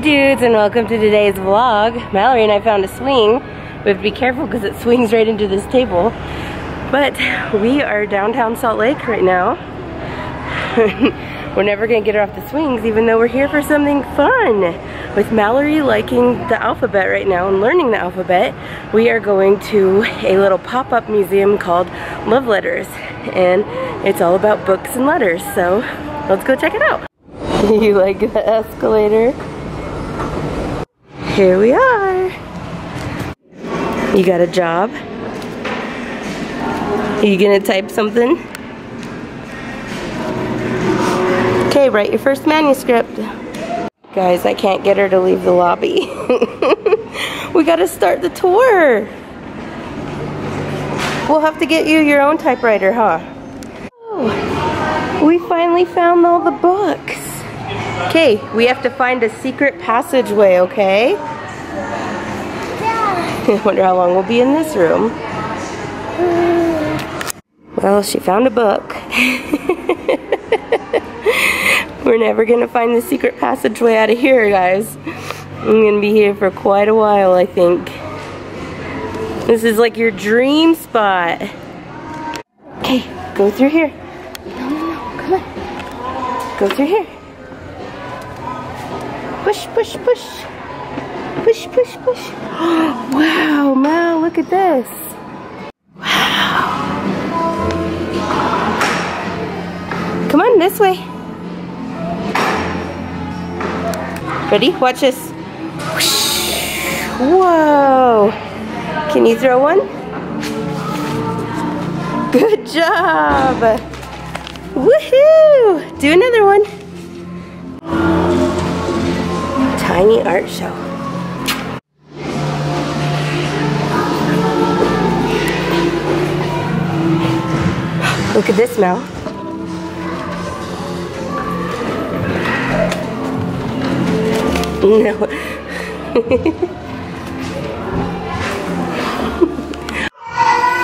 Hey dudes, and welcome to today's vlog. Mallory and I found a swing. We have to be careful because it swings right into this table. But we are downtown Salt Lake right now. We're never gonna get off the swings even though we're here for something fun. With Mallory liking the alphabet right now and learning the alphabet, we are going to a little pop-up museum called Love Letters. And it's all about books and letters, so let's go check it out. You like the escalator? Here we are. You got a job? Are you gonna type something? Okay, write your first manuscript. Guys, I can't get her to leave the lobby. We gotta start the tour. We'll have to get you your own typewriter, huh? Oh, we finally found all the books. Okay, we have to find a secret passageway, okay? I wonder how long we'll be in this room. Well, she found a book. We're never gonna find the secret passageway out of here, guys. I'm gonna be here for quite a while, I think. This is like your dream spot. Okay, go through here. No, no, no, come on. Go through here. Push, push, push. Push, push, push. Oh, wow, Mal, look at this. Wow. Come on, this way. Ready? Watch this. Whoa. Can you throw one? Good job. Woohoo. Do another one. Tiny art show. Look at this, Mel. No.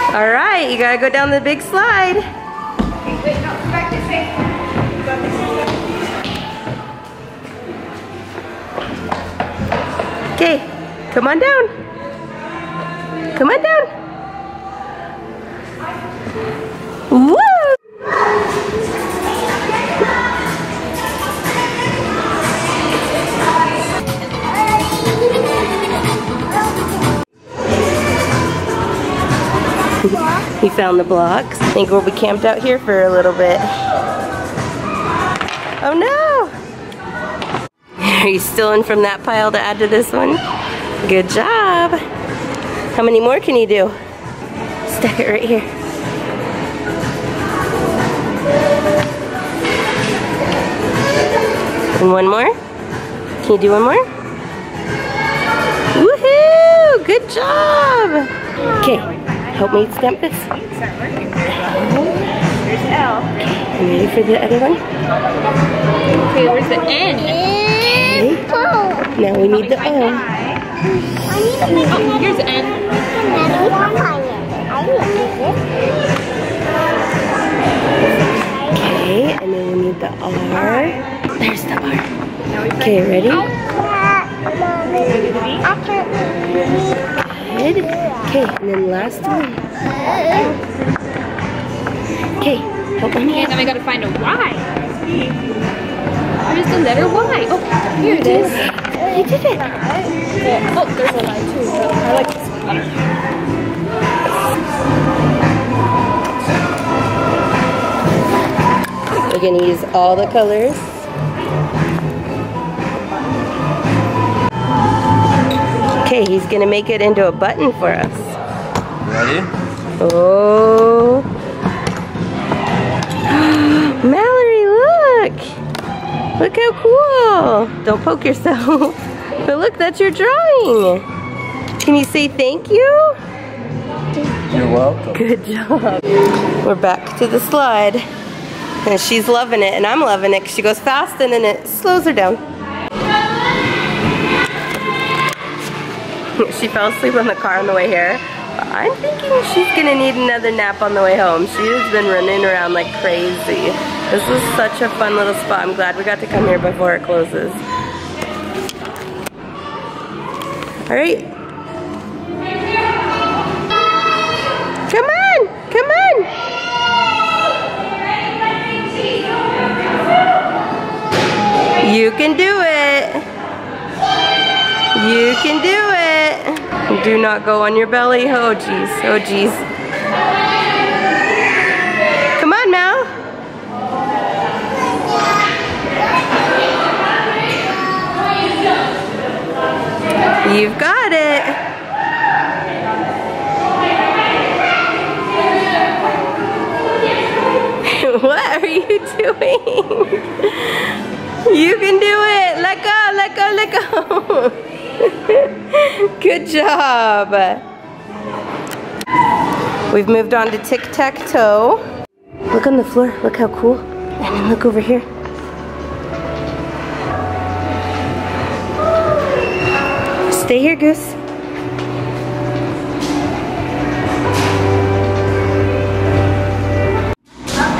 All right, you gotta go down the big slide. Wait, no, go back this way. Go this way. Okay, come on down. Come on down. Woo! We found the blocks. I think we'll be camped out here for a little bit. Oh no! Are you stealing from that pile to add to this one? Good job! How many more can you do? Stack it right here. And one more? Can you do one more? Woohoo! Good job! Okay. Help me stamp this. It's not working very well. There's an L. Okay, ready for the other one? Okay, where's the N? Okay. Oh. Now we need the O. Oh, here's the N. Okay, and then we need the R. There's the R. Okay, ready? Okay, and then last one. Okay, help me. And then I gotta find a Y. Where's the letter Y? Oh, here it is. You did it. Oh, there's a Y too. I like this one. We're gonna use all the colors. Okay, he's gonna make it into a button for us. Ready? Oh. Mallory, look! Look how cool! Don't poke yourself. But look, that's your drawing. Can you say thank you? You're welcome. Good job. We're back to the slide. And she's loving it, and I'm loving it, because she goes fast and then it slows her down. She fell asleep on the car on the way here. I'm thinking she's gonna need another nap on the way home. She has been running around like crazy. This was such a fun little spot. I'm glad we got to come here before it closes. All right. Come on, come on. You can do it. You can do it. Do not go on your belly. Oh geez, oh geez. Come on, Mal. You've got it. What are you doing? You can do it! Let go! Let go! Let go! Good job! We've moved on to tic-tac-toe. Look on the floor. Look how cool. And then look over here. Stay here, Goose.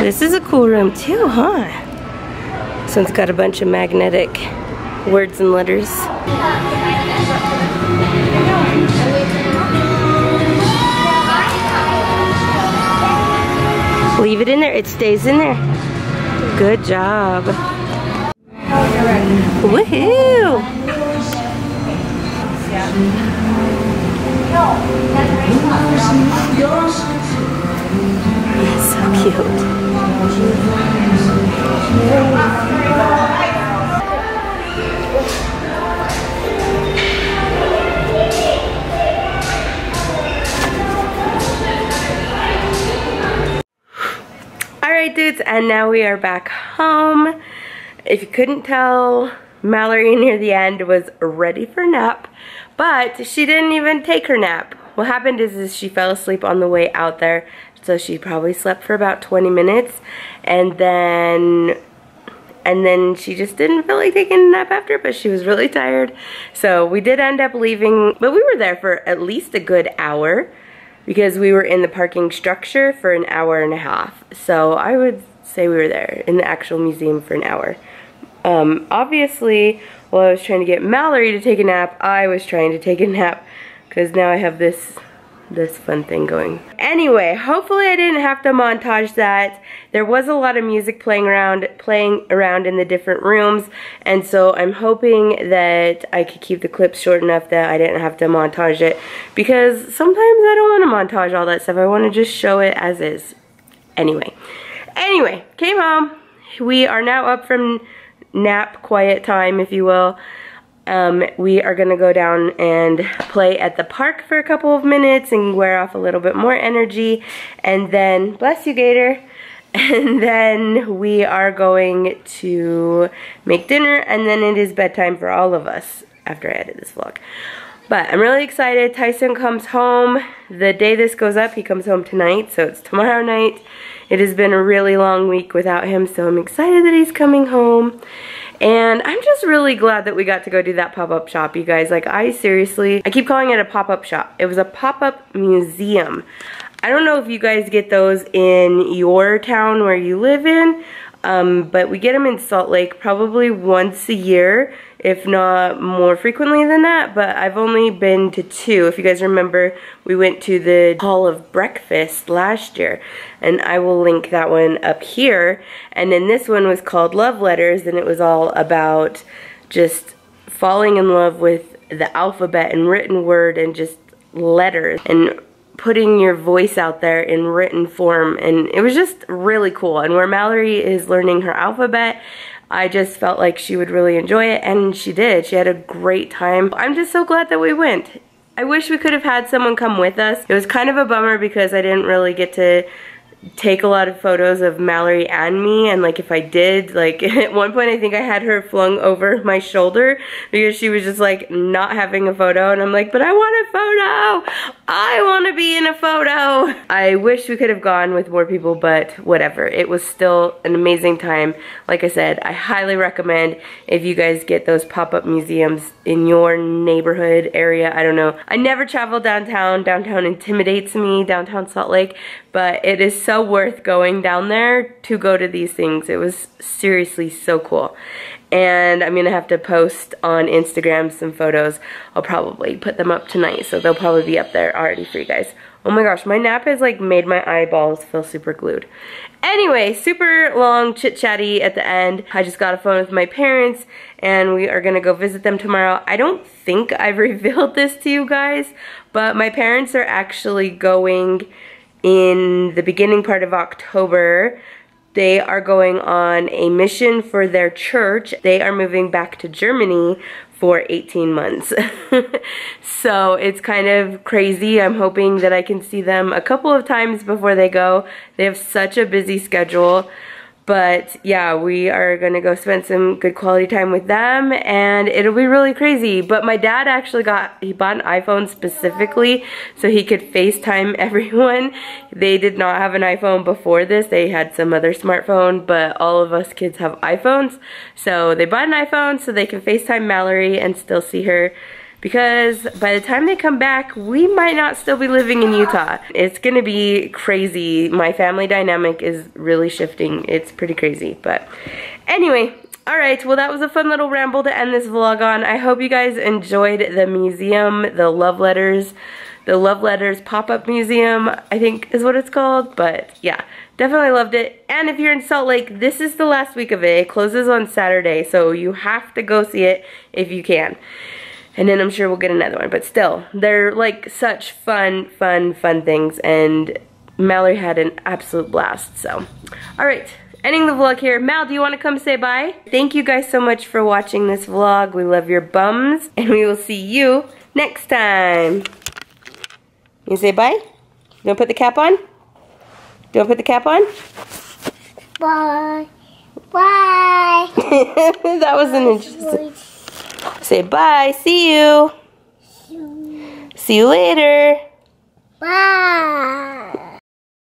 This is a cool room too, huh? So it's got a bunch of magnetic words and letters. Leave it in there, it stays in there. Good job. Woohoo! So cute. Alright dudes, and now we are back home. If you couldn't tell, Mallory near the end was ready for a nap, but she didn't even take her nap. What happened is she fell asleep on the way out there. So she probably slept for about 20 minutes and then she just didn't feel like taking a nap after, but she was really tired. So we did end up leaving, but we were there for at least a good hour because we were in the parking structure for an hour and a half. So I would say we were there in the actual museum for an hour. Obviously, while I was trying to get Mallory to take a nap, I was trying to take a nap because now I have this fun thing going. Anyway, hopefully I didn't have to montage that. There was a lot of music playing around in the different rooms, and so I'm hoping that I could keep the clips short enough that I didn't have to montage it, because sometimes I don't want to montage all that stuff. I want to just show it as is. Anyway, came home. We are now up from nap quiet time, if you will. We are gonna go down and play at the park for a couple of minutes and wear off a little bit more energy, and then, bless you Gator, and then we are going to make dinner, and then it is bedtime for all of us after I edit this vlog. But I'm really excited. Tyson comes home the day this goes up. He comes home tonight, so it's tomorrow night. It has been a really long week without him, so I'm excited that he's coming home. And I'm just really glad that we got to go do that pop-up shop, you guys. Like, I keep calling it a pop-up shop. It was a pop-up museum. I don't know if you guys get those in your town where you live in, but we get them in Salt Lake probably once a year, if not more frequently than that, but I've only been to two. If you guys remember, we went to the Hall of Breakfast last year, and I will link that one up here. And then this one was called Love Letters, and it was all about just falling in love with the alphabet and written word and just letters and putting your voice out there in written form, and it was just really cool. And where Mallory is learning her alphabet, I just felt like she would really enjoy it, and she did. She had a great time. I'm just so glad that we went. I wish we could have had someone come with us. It was kind of a bummer because I didn't really get to take a lot of photos of Mallory and me, and like if I did, like at one point I think I had her flung over my shoulder because she was just like not having a photo, and I'm like, but I want a photo! I want to be in a photo! I wish we could have gone with more people, but whatever. It was still an amazing time. Like I said, I highly recommend if you guys get those pop-up museums in your neighborhood area. I don't know. I never travel downtown. Downtown intimidates me, downtown Salt Lake, but it is so worth going down there to go to these things. It was seriously so cool. And I'm gonna have to post on Instagram some photos. I'll probably put them up tonight, so they'll probably be up there already for you guys. Oh my gosh, my nap has like made my eyeballs feel super glued. Anyway, super long chit-chatty at the end. I just got a phone with my parents and we are gonna go visit them tomorrow. I don't think I've revealed this to you guys, but my parents are actually going in the beginning part of October. They are going on a mission for their church. They are moving back to Germany for 18 months. So it's kind of crazy. I'm hoping that I can see them a couple of times before they go. They have such a busy schedule. But yeah, we are gonna go spend some good quality time with them and it'll be really crazy. But my dad actually he bought an iPhone specifically so he could FaceTime everyone. They did not have an iPhone before this. They had some other smartphone, but all of us kids have iPhones. So they bought an iPhone so they can FaceTime Mallory and still see her. Because by the time they come back, we might not still be living in Utah. It's gonna be crazy. My family dynamic is really shifting. It's pretty crazy, but anyway. Alright, well that was a fun little ramble to end this vlog on. I hope you guys enjoyed the museum, the Love Letters pop-up museum, I think is what it's called, but yeah. Definitely loved it. And if you're in Salt Lake, this is the last week of it. It closes on Saturday, so you have to go see it if you can. And then I'm sure we'll get another one, but still, they're like such fun things, and Mallory had an absolute blast, so. All right, ending the vlog here. Mal, do you want to come say bye? Thank you guys so much for watching this vlog. We love your bums, and we will see you next time. You say bye? You want to put the cap on? You want to put the cap on? Bye. Bye. That was an interesting... Say bye. See you. See you later. Bye.